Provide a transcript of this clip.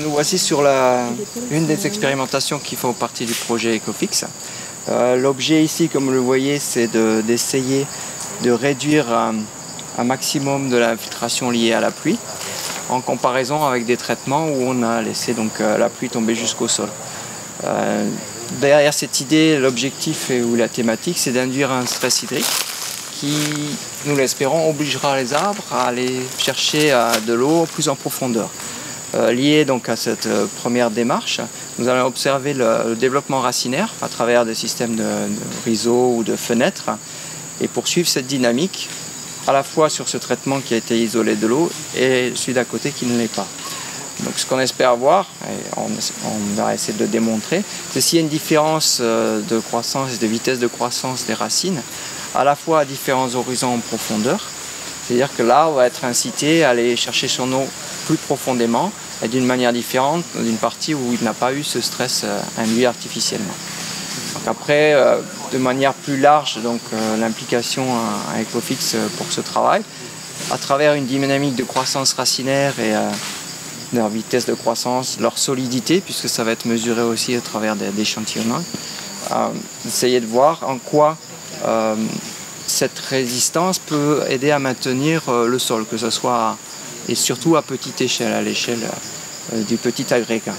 nous voici sur une des expérimentations qui font partie du projet Ecofix. L'objet ici, comme vous le voyez, c'est d'essayer de réduire un maximum de l'infiltration liée à la pluie en comparaison avec des traitements où on a laissé donc, la pluie tomber jusqu'au sol. Derrière cette idée, l'objectif ou la thématique, c'est d'induire un stress hydrique qui, nous l'espérons, obligera les arbres à aller chercher de l'eau plus en profondeur. Lié donc à cette première démarche, nous allons observer le développement racinaire à travers des systèmes de rhizomes ou de fenêtres et poursuivre cette dynamique à la fois sur ce traitement qui a été isolé de l'eau et celui d'à côté qui ne l'est pas. Donc ce qu'on espère voir, et on va essayer de le démontrer, c'est s'il y a une différence de croissance et de vitesse de croissance des racines, à la fois à différents horizons en profondeur, c'est-à-dire que l'arbre va être incité à aller chercher son eau plus profondément et d'une manière différente, d'une partie où il n'a pas eu ce stress induit artificiellement. Donc après, de manière plus large, l'implication à Ecofix pour ce travail, à travers une dynamique de croissance racinaire et leur vitesse de croissance, leur solidité, puisque ça va être mesuré aussi à travers des échantillonnages, essayer de voir en quoi cette résistance peut aider à maintenir le sol, que ce soit, et surtout à petite échelle, à l'échelle du petit agrégat.